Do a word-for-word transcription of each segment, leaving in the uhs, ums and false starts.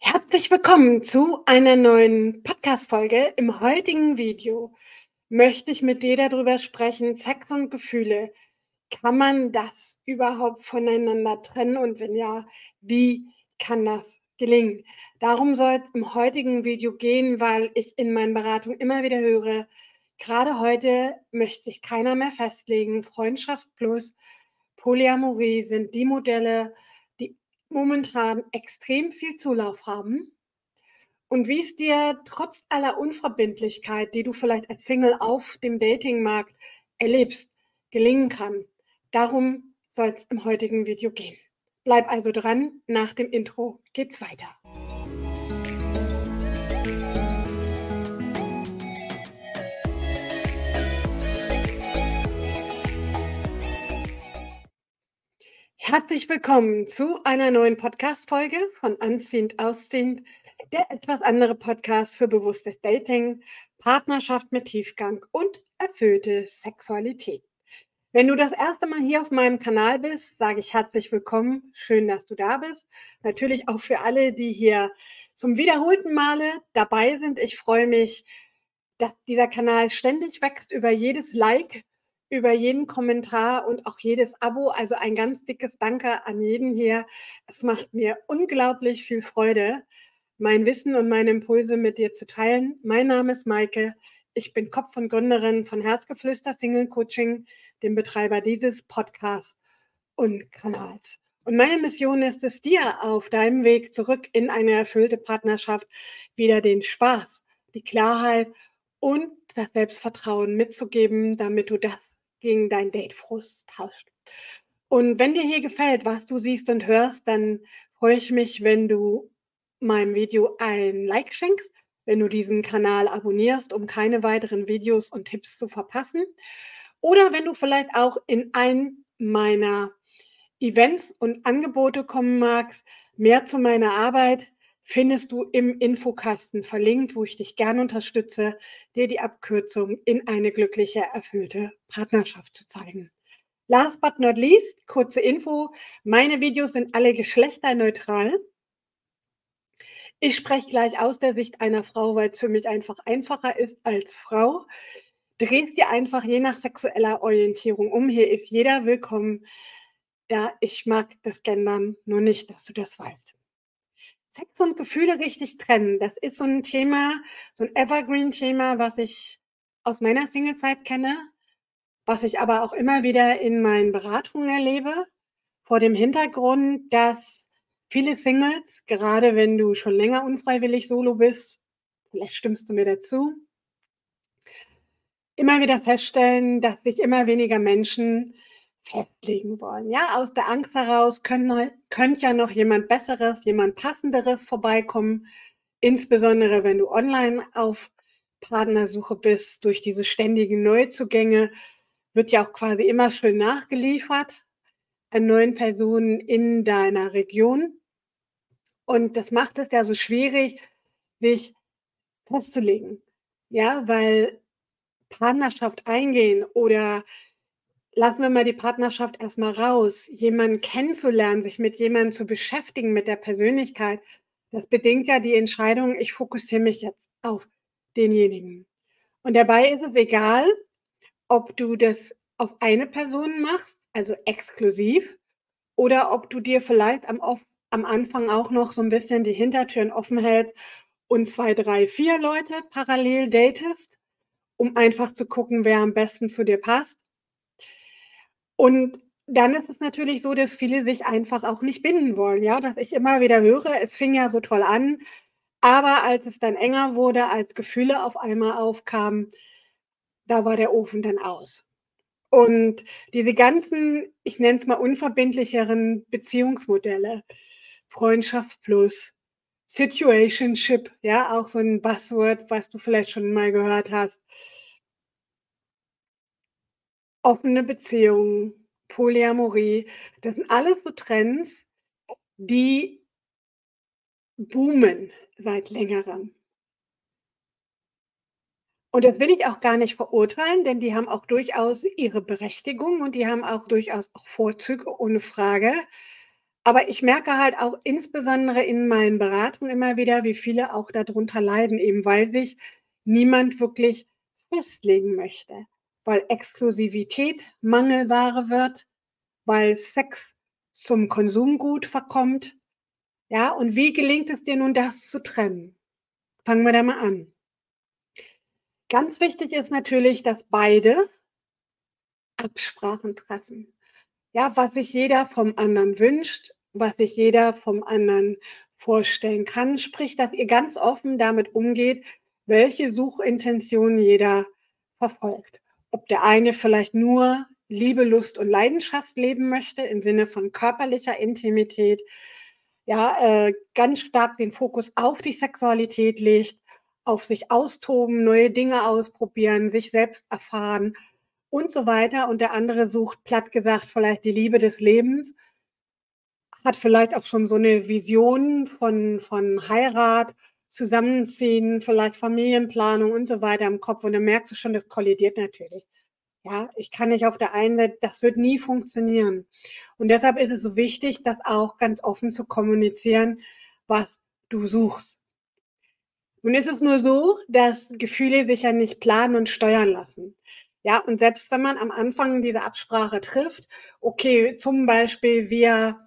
Herzlich willkommen zu einer neuen Podcast-Folge. Im heutigen Video möchte ich mit dir darüber sprechen, Sex und Gefühle. Kann man das überhaupt voneinander trennen? Und wenn ja, wie kann das gelingen? Darum soll es im heutigen Video gehen, weil ich in meinen Beratungen immer wieder höre, gerade heute möchte sich keiner mehr festlegen. Freundschaft plus Polyamorie sind die Modelle, momentan extrem viel Zulauf haben und wie es dir trotz aller Unverbindlichkeit, die du vielleicht als Single auf dem Datingmarkt erlebst, gelingen kann. Darum soll es im heutigen Video gehen. Bleib also dran, nach dem Intro geht's weiter. Herzlich willkommen zu einer neuen Podcast-Folge von Anziehend, Ausziehend, der etwas andere Podcast für bewusstes Dating, Partnerschaft mit Tiefgang und erfüllte Sexualität. Wenn du das erste Mal hier auf meinem Kanal bist, sage ich herzlich willkommen, schön, dass du da bist. Natürlich auch für alle, die hier zum wiederholten Male dabei sind. Ich freue mich, dass dieser Kanal ständig wächst über jedes Like, über jeden Kommentar und auch jedes Abo. Also ein ganz dickes Danke an jeden hier. Es macht mir unglaublich viel Freude, mein Wissen und meine Impulse mit dir zu teilen. Mein Name ist Maike. Ich bin Kopf und Gründerin von Herzgeflüster Single Coaching, dem Betreiber dieses Podcasts und Kanals. Und meine Mission ist es, dir auf deinem Weg zurück in eine erfüllte Partnerschaft wieder den Spaß, die Klarheit und das Selbstvertrauen mitzugeben, damit du das gegen deinen Datefrust tauscht. Und wenn dir hier gefällt, was du siehst und hörst, dann freue ich mich, wenn du meinem Video ein Like schenkst, wenn du diesen Kanal abonnierst, um keine weiteren Videos und Tipps zu verpassen. Oder wenn du vielleicht auch in ein meiner Events und Angebote kommen magst. Mehr zu meiner Arbeit findest du im Infokasten verlinkt, wo ich dich gerne unterstütze, dir die Abkürzung in eine glückliche, erfüllte Partnerschaft zu zeigen. Last but not least, kurze Info, meine Videos sind alle geschlechterneutral. Ich spreche gleich aus der Sicht einer Frau, weil es für mich einfach einfacher ist als Frau. Drehst dir einfach je nach sexueller Orientierung um. Hier ist jeder willkommen. Ja, ich mag das Gendern, nur nicht, dass du das weißt. Sex und Gefühle richtig trennen, das ist so ein Thema, so ein Evergreen-Thema, was ich aus meiner Singlezeit kenne, was ich aber auch immer wieder in meinen Beratungen erlebe, vor dem Hintergrund, dass viele Singles, gerade wenn du schon länger unfreiwillig solo bist, vielleicht stimmst du mir dazu, immer wieder feststellen, dass sich immer weniger Menschen festlegen wollen. Ja, aus der Angst heraus können, könnte ja noch jemand Besseres, jemand Passenderes vorbeikommen, insbesondere wenn du online auf Partnersuche bist. Durch diese ständigen Neuzugänge wird ja auch quasi immer schön nachgeliefert an neuen Personen in deiner Region. Und das macht es ja so schwierig, sich festzulegen. Ja, weil Partnerschaft eingehen oder lassen wir mal die Partnerschaft erstmal raus. Jemanden kennenzulernen, sich mit jemandem zu beschäftigen, mit der Persönlichkeit, das bedingt ja die Entscheidung, ich fokussiere mich jetzt auf denjenigen. Und dabei ist es egal, ob du das auf eine Person machst, also exklusiv, oder ob du dir vielleicht am, am Anfang auch noch so ein bisschen die Hintertüren offen hältst und zwei, drei, vier Leute parallel datest, um einfach zu gucken, wer am besten zu dir passt. Und dann ist es natürlich so, dass viele sich einfach auch nicht binden wollen, ja, dass ich immer wieder höre, es fing ja so toll an, aber als es dann enger wurde, als Gefühle auf einmal aufkamen, da war der Ofen dann aus. Und diese ganzen, ich nenne es mal unverbindlicheren Beziehungsmodelle, Freundschaft plus, Situationship, ja, auch so ein Buzzword, was du vielleicht schon mal gehört hast, offene Beziehungen, Polyamorie, das sind alles so Trends, die boomen seit längerem. Und das will ich auch gar nicht verurteilen, denn die haben auch durchaus ihre Berechtigung und die haben auch durchaus auch Vorzüge, ohne Frage. Aber ich merke halt auch insbesondere in meinen Beratungen immer wieder, wie viele auch darunter leiden, eben weil sich niemand wirklich festlegen möchte, weil Exklusivität Mangelware wird, weil Sex zum Konsumgut verkommt. Ja, und wie gelingt es dir nun, das zu trennen? Fangen wir da mal an. Ganz wichtig ist natürlich, dass beide Absprachen treffen. Ja, was sich jeder vom anderen wünscht, was sich jeder vom anderen vorstellen kann, sprich, dass ihr ganz offen damit umgeht, welche Suchintention jeder verfolgt. Ob der eine vielleicht nur Liebe, Lust und Leidenschaft leben möchte, im Sinne von körperlicher Intimität, ja, äh, ganz stark den Fokus auf die Sexualität legt, auf sich austoben, neue Dinge ausprobieren, sich selbst erfahren und so weiter. Und der andere sucht, platt gesagt, vielleicht die Liebe des Lebens, hat vielleicht auch schon so eine Vision von, von Heirat, Zusammenziehen, vielleicht Familienplanung und so weiter im Kopf. Und dann merkst du schon, das kollidiert natürlich. Ja, ich kann nicht auf der einen Seite, das wird nie funktionieren. Und deshalb ist es so wichtig, das auch ganz offen zu kommunizieren, was du suchst. Nun ist es nur so, dass Gefühle sich ja nicht planen und steuern lassen. Ja, und selbst wenn man am Anfang diese Absprache trifft, okay, zum Beispiel, wir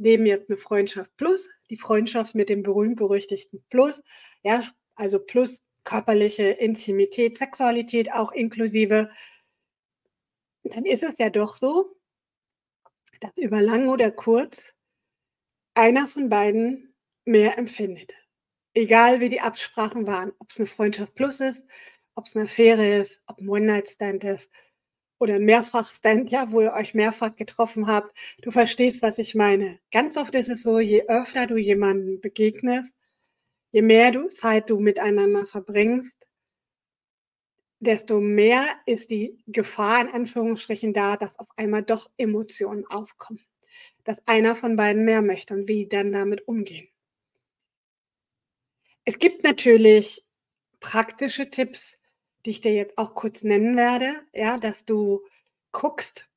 nehmen jetzt eine Freundschaft plus, die Freundschaft mit dem berühmt-berüchtigten Plus, ja, also plus körperliche Intimität, Sexualität auch inklusive, dann ist es ja doch so, dass über lang oder kurz einer von beiden mehr empfindet. Egal wie die Absprachen waren, ob es eine Freundschaft plus ist, ob es eine Affäre ist, ob ein One-Night-Stand ist oder ein Mehrfach-Stand, ja, wo ihr euch mehrfach getroffen habt. Du verstehst, was ich meine. Ganz oft ist es so, je öfter du jemandem begegnest, je mehr du Zeit du miteinander verbringst, desto mehr ist die Gefahr in Anführungsstrichen da, dass auf einmal doch Emotionen aufkommen, dass einer von beiden mehr möchte und wie dann damit umgehen. Es gibt natürlich praktische Tipps, die ich dir jetzt auch kurz nennen werde, ja, dass du guckst,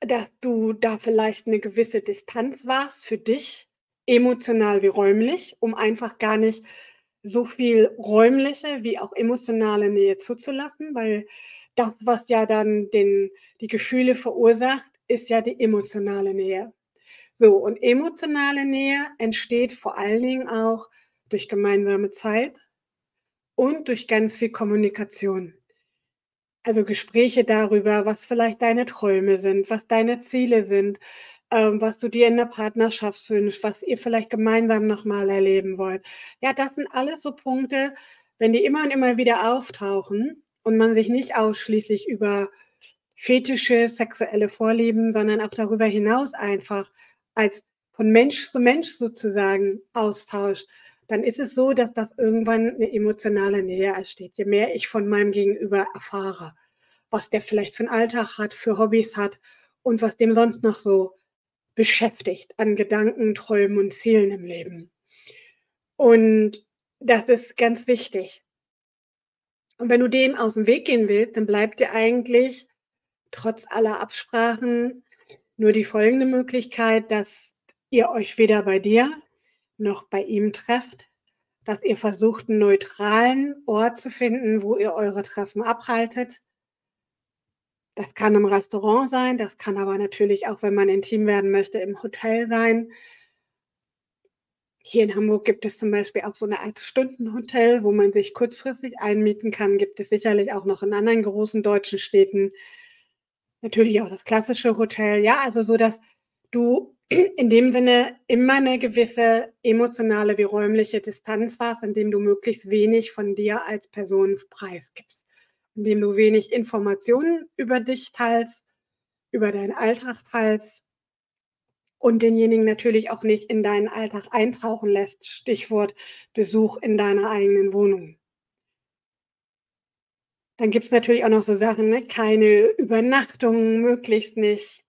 dass du da vielleicht eine gewisse Distanz warst für dich, emotional wie räumlich, um einfach gar nicht so viel räumliche wie auch emotionale Nähe zuzulassen, weil das, was ja dann den, die Gefühle verursacht, ist ja die emotionale Nähe. So, und emotionale Nähe entsteht vor allen Dingen auch durch gemeinsame Zeit und durch ganz viel Kommunikation. Also Gespräche darüber, was vielleicht deine Träume sind, was deine Ziele sind, ähm, was du dir in der Partnerschaft wünschst, was ihr vielleicht gemeinsam nochmal erleben wollt. Ja, das sind alles so Punkte, wenn die immer und immer wieder auftauchen und man sich nicht ausschließlich über Fetische, sexuelle Vorlieben, sondern auch darüber hinaus einfach als von Mensch zu Mensch sozusagen Austausch, dann ist es so, dass das irgendwann eine emotionale Nähe entsteht. Je mehr ich von meinem Gegenüber erfahre, was der vielleicht für einen Alltag hat, für Hobbys hat und was dem sonst noch so beschäftigt an Gedanken, Träumen und Zielen im Leben. Und das ist ganz wichtig. Und wenn du dem aus dem Weg gehen willst, dann bleibt dir eigentlich trotz aller Absprachen nur die folgende Möglichkeit, dass ihr euch weder bei dir noch bei ihm trefft, dass ihr versucht, einen neutralen Ort zu finden, wo ihr eure Treffen abhaltet. Das kann im Restaurant sein, das kann aber natürlich auch, wenn man intim werden möchte, im Hotel sein. Hier in Hamburg gibt es zum Beispiel auch so eine Ein-Stunden-Hotel, wo man sich kurzfristig einmieten kann, gibt es sicherlich auch noch in anderen großen deutschen Städten. Natürlich auch das klassische Hotel, ja, also so, dass du in dem Sinne immer eine gewisse emotionale wie räumliche Distanz warst, indem du möglichst wenig von dir als Person preisgibst, indem du wenig Informationen über dich teilst, über deinen Alltag teilst und denjenigen natürlich auch nicht in deinen Alltag eintauchen lässt, Stichwort Besuch in deiner eigenen Wohnung. Dann gibt es natürlich auch noch so Sachen, ne? Keine Übernachtungen, möglichst nicht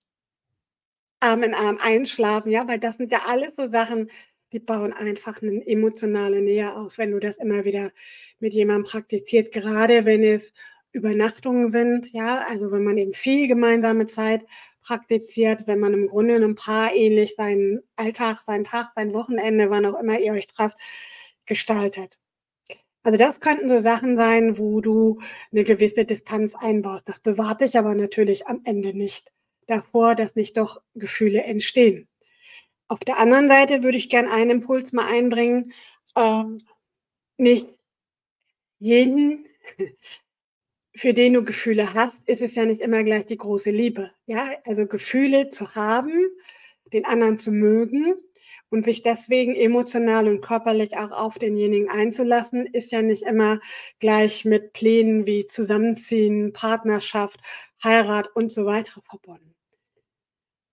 Arm in Arm einschlafen, ja, weil das sind ja alles so Sachen, die bauen einfach eine emotionale Nähe aus, wenn du das immer wieder mit jemandem praktizierst, gerade wenn es Übernachtungen sind, ja, also wenn man eben viel gemeinsame Zeit praktiziert, wenn man im Grunde einem Paar ähnlich seinen Alltag, seinen Tag, sein Wochenende, wann auch immer ihr euch trefft, gestaltet. Also das könnten so Sachen sein, wo du eine gewisse Distanz einbaust. Das bewahrt dich aber natürlich am Ende nicht davor, dass nicht doch Gefühle entstehen. Auf der anderen Seite würde ich gerne einen Impuls mal einbringen, ähm, nicht jeden, für den du Gefühle hast, ist es ja nicht immer gleich die große Liebe. Ja? Also Gefühle zu haben, den anderen zu mögen und sich deswegen emotional und körperlich auch auf denjenigen einzulassen, ist ja nicht immer gleich mit Plänen wie Zusammenziehen, Partnerschaft, Heirat und so weiter verbunden.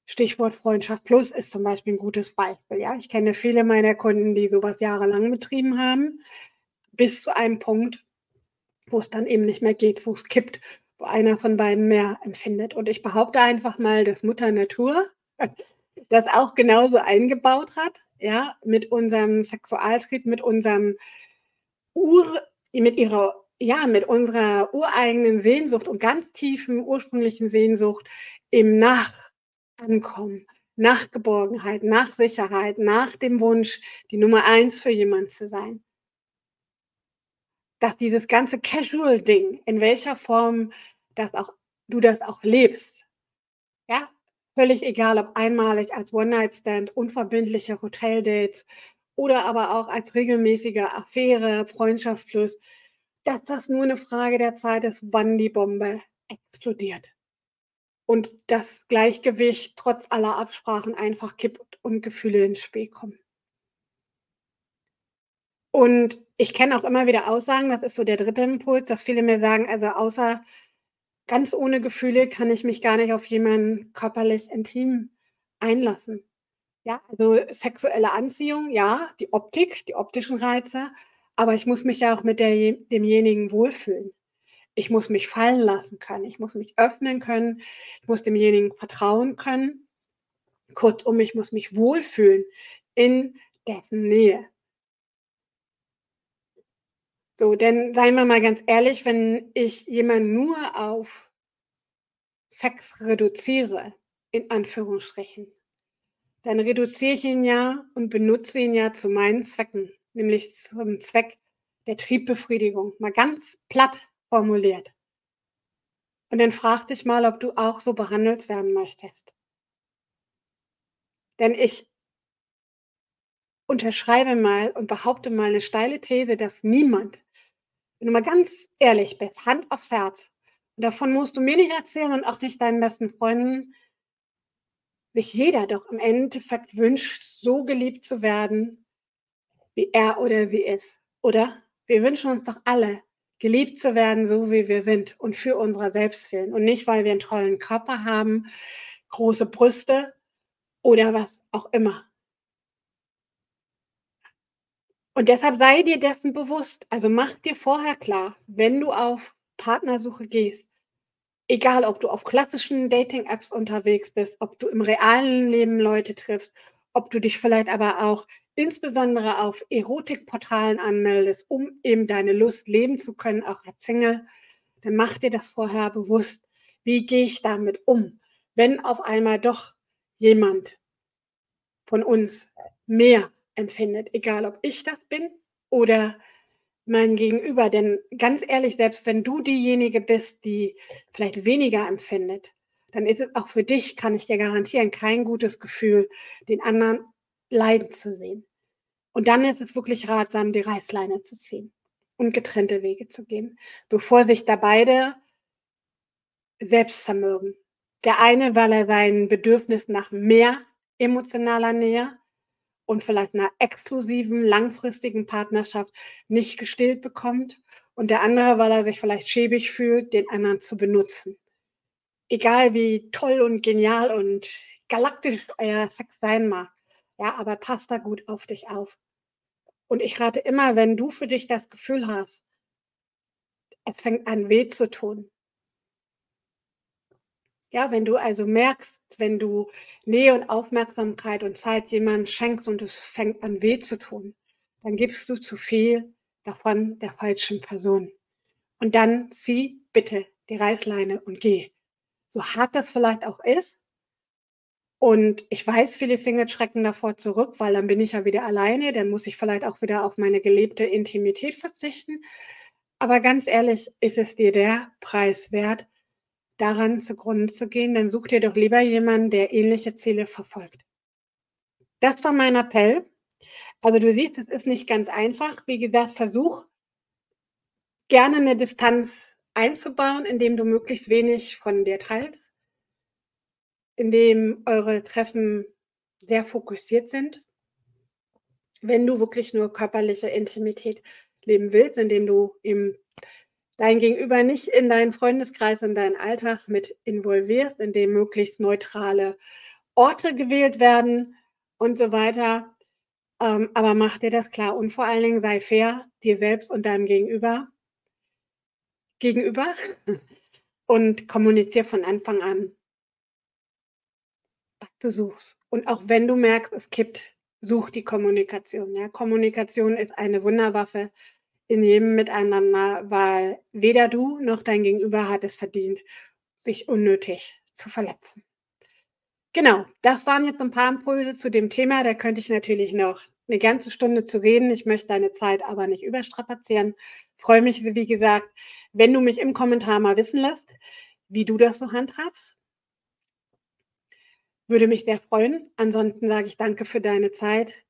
Stichwort Freundschaft Plus ist zum Beispiel ein gutes Beispiel. Ja? Ich kenne viele meiner Kunden, die sowas jahrelang betrieben haben, bis zu einem Punkt, wo es dann eben nicht mehr geht, wo es kippt, wo einer von beiden mehr empfindet. Und ich behaupte einfach mal, dass Mutter Natur das auch genauso eingebaut hat, ja, mit unserem Sexualtrieb, mit unserem Ur, mit ihrer, ja, mit unserer ureigenen Sehnsucht und ganz tiefen ursprünglichen Sehnsucht eben nach Ankommen, nach Geborgenheit, nach Sicherheit, nach dem Wunsch, die Nummer eins für jemanden zu sein. Dass dieses ganze Casual-Ding, in welcher Form das auch, du das auch lebst, ja, völlig egal, ob einmalig als One-Night-Stand, unverbindliche Hotel-Dates oder aber auch als regelmäßige Affäre, Freundschaftsfluss, dass das nur eine Frage der Zeit ist, wann die Bombe explodiert. Und das Gleichgewicht trotz aller Absprachen einfach kippt und Gefühle ins Spiel kommen. Und ich kenne auch immer wieder Aussagen, das ist so der dritte Impuls, dass viele mir sagen, also außer ganz ohne Gefühle kann ich mich gar nicht auf jemanden körperlich intim einlassen. Ja, also sexuelle Anziehung, ja, die Optik, die optischen Reize, aber ich muss mich ja auch mit der, demjenigen wohlfühlen. Ich muss mich fallen lassen können, ich muss mich öffnen können, ich muss demjenigen vertrauen können. Kurzum, ich muss mich wohlfühlen in dessen Nähe. So, denn seien wir mal ganz ehrlich, wenn ich jemanden nur auf Sex reduziere, in Anführungsstrichen, dann reduziere ich ihn ja und benutze ihn ja zu meinen Zwecken, nämlich zum Zweck der Triebbefriedigung, mal ganz platt formuliert. Und dann frag dich mal, ob du auch so behandelt werden möchtest. Denn ich unterschreibe mal und behaupte mal eine steile These, dass niemand, wenn du mal ganz ehrlich bist, Hand aufs Herz, und davon musst du mir nicht erzählen und auch nicht deinen besten Freunden, sich jeder doch im Endeffekt wünscht, so geliebt zu werden, wie er oder sie ist, oder? Wir wünschen uns doch alle, geliebt zu werden, so wie wir sind und für unserer selbst willen und nicht, weil wir einen tollen Körper haben, große Brüste oder was auch immer. Und deshalb sei dir dessen bewusst, also mach dir vorher klar, wenn du auf Partnersuche gehst, egal ob du auf klassischen Dating-Apps unterwegs bist, ob du im realen Leben Leute triffst, ob du dich vielleicht aber auch insbesondere auf Erotikportalen anmeldest, um eben deine Lust leben zu können, auch als Single, dann mach dir das vorher bewusst. Wie gehe ich damit um, wenn auf einmal doch jemand von uns mehr empfindet, egal ob ich das bin oder mein Gegenüber. Denn ganz ehrlich, selbst wenn du diejenige bist, die vielleicht weniger empfindet, dann ist es auch für dich, kann ich dir garantieren, kein gutes Gefühl, den anderen leiden zu sehen. Und dann ist es wirklich ratsam, die Reißleine zu ziehen und getrennte Wege zu gehen, bevor sich da beide selbst zermürben. Der eine, weil er sein Bedürfnis nach mehr emotionaler Nähe und vielleicht einer exklusiven, langfristigen Partnerschaft nicht gestillt bekommt und der andere, weil er sich vielleicht schäbig fühlt, den anderen zu benutzen. Egal wie toll und genial und galaktisch euer Sex sein mag, ja, aber passt da gut auf dich auf. Und ich rate immer, wenn du für dich das Gefühl hast, es fängt an weh zu tun, ja, wenn du also merkst, wenn du Nähe und Aufmerksamkeit und Zeit jemandem schenkst und es fängt an weh zu tun, dann gibst du zu viel davon der falschen Person. Und dann zieh bitte die Reißleine und geh. So hart das vielleicht auch ist, Und ich weiß, viele Singles schrecken davor zurück, weil dann bin ich ja wieder alleine, dann muss ich vielleicht auch wieder auf meine gelebte Intimität verzichten. Aber ganz ehrlich, ist es dir der Preis wert, daran zugrunde zu gehen? Dann such dir doch lieber jemanden, der ähnliche Ziele verfolgt. Das war mein Appell. Also du siehst, es ist nicht ganz einfach. Wie gesagt, versuch gerne eine Distanz einzubauen, indem du möglichst wenig von dir teilst, indem eure Treffen sehr fokussiert sind. Wenn du wirklich nur körperliche Intimität leben willst, indem du eben dein Gegenüber nicht in deinen Freundeskreis, in deinen Alltag mit involvierst, indem möglichst neutrale Orte gewählt werden und so weiter. Ähm, aber mach dir das klar und vor allen Dingen sei fair dir selbst und deinem Gegenüber gegenüber und kommuniziere von Anfang an, was du suchst. Und auch wenn du merkst, es kippt, such die Kommunikation. Ja? Kommunikation ist eine Wunderwaffe in jedem Miteinander, weil weder du noch dein Gegenüber hat es verdient, sich unnötig zu verletzen. Genau, das waren jetzt ein paar Impulse zu dem Thema. Da könnte ich natürlich noch eine ganze Stunde zu reden. Ich möchte deine Zeit aber nicht überstrapazieren. Ich freue mich, wie gesagt, wenn du mich im Kommentar mal wissen lässt, wie du das so handhabst. Würde mich sehr freuen. Ansonsten sage ich danke für deine Zeit.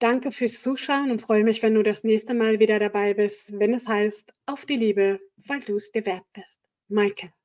Danke fürs Zuschauen und freue mich, wenn du das nächste Mal wieder dabei bist, wenn es heißt, auf die Liebe, weil du es dir wert bist. Maike.